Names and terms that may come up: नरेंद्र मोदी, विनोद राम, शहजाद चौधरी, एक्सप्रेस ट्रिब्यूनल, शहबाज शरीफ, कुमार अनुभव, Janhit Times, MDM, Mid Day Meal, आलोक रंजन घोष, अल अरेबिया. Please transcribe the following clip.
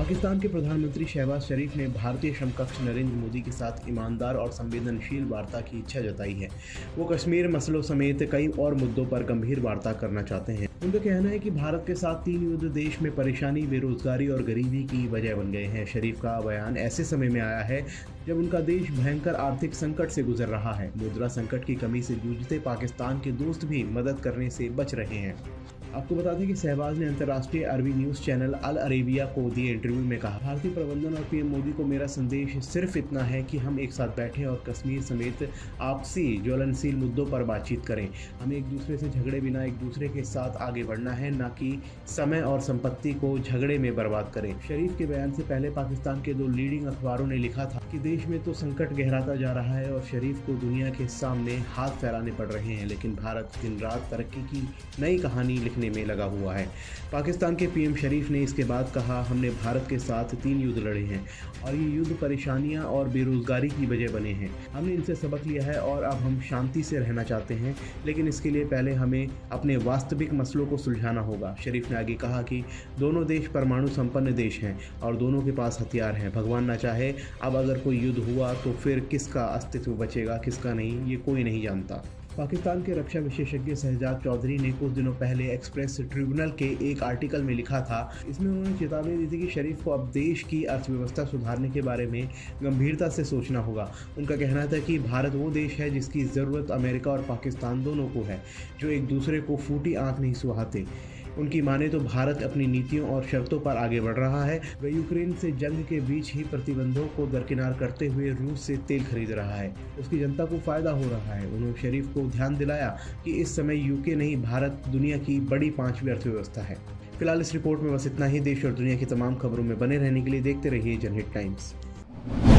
पाकिस्तान के प्रधानमंत्री शहबाज शरीफ ने भारतीय समकक्ष नरेंद्र मोदी के साथ ईमानदार और संवेदनशील वार्ता की इच्छा जताई है। वो कश्मीर मसलों समेत कई और मुद्दों पर गंभीर वार्ता करना चाहते हैं। उनका कहना है कि भारत के साथ 3 युद्ध देश में परेशानी, बेरोजगारी और गरीबी की वजह बन गए हैं। शरीफ का बयान ऐसे समय में आया है जब उनका देश भयंकर आर्थिक संकट से गुजर रहा है। मुद्रा संकट की कमी से जूझते पाकिस्तान के दोस्त भी मदद करने से बच रहे हैं। आपको बता दें कि शहबाज ने अंतर्राष्ट्रीय अरबी न्यूज़ चैनल अल अरेबिया को दिए इंटरव्यू में कहा, भारतीय प्रबंधन और पीएम मोदी को मेरा संदेश सिर्फ इतना है कि हम एक साथ बैठें और कश्मीर समेत आपसी ज्वलनशील मुद्दों पर बातचीत करें। हमें एक दूसरे से झगड़े बिना एक दूसरे के साथ आगे बढ़ना है, न कि समय और संपत्ति को झगड़े में बर्बाद करें। शरीफ के बयान से पहले पाकिस्तान के 2 लीडिंग अखबारों ने लिखा था कि देश में तो संकट गहराता जा रहा है और शरीफ को दुनिया के सामने हाथ फैलाने पड़ रहे हैं, लेकिन भारत दिन रात तरक्की की नई कहानी लिखने में लगा हुआ है। पाकिस्तान के पीएम शरीफ ने इसके बाद कहा, हमने भारत के साथ 3 युद्ध लड़े हैं और ये युद्ध परेशानियां और बेरोजगारी की वजह बने हैं। हमने इनसे सबक लिया है और अब हम शांति से रहना चाहते हैं, लेकिन इसके लिए पहले हमें अपने वास्तविक मसलों को सुलझाना होगा। शरीफ ने आगे कहा कि दोनों देश परमाणु संपन्न देश हैं और दोनों के पास हथियार हैं। भगवान न चाहे अब अगर कोई युद्ध हुआ तो फिर किसका अस्तित्व बचेगा, किसका नहीं, ये कोई नहीं जानता। पाकिस्तान के रक्षा विशेषज्ञ शहजाद चौधरी ने कुछ दिनों पहले एक्सप्रेस ट्रिब्यूनल के एक आर्टिकल में लिखा था। इसमें उन्होंने चेतावनी दी थी कि शरीफ को अब देश की अर्थव्यवस्था सुधारने के बारे में गंभीरता से सोचना होगा। उनका कहना था कि भारत वो देश है जिसकी ज़रूरत अमेरिका और पाकिस्तान दोनों को है, जो एक दूसरे को फूटी आँख नहीं सुहाते। उनकी माने तो भारत अपनी नीतियों और शर्तों पर आगे बढ़ रहा है। वह यूक्रेन से जंग के बीच ही प्रतिबंधों को दरकिनार करते हुए रूस से तेल खरीद रहा है, उसकी जनता को फायदा हो रहा है। उन्होंने शरीफ को ध्यान दिलाया कि इस समय यूके नहीं, भारत दुनिया की बड़ी 5वीं अर्थव्यवस्था है। फिलहाल इस रिपोर्ट में बस इतना ही। देश और दुनिया की तमाम खबरों में बने रहने के लिए देखते रहिए जनहित टाइम्स।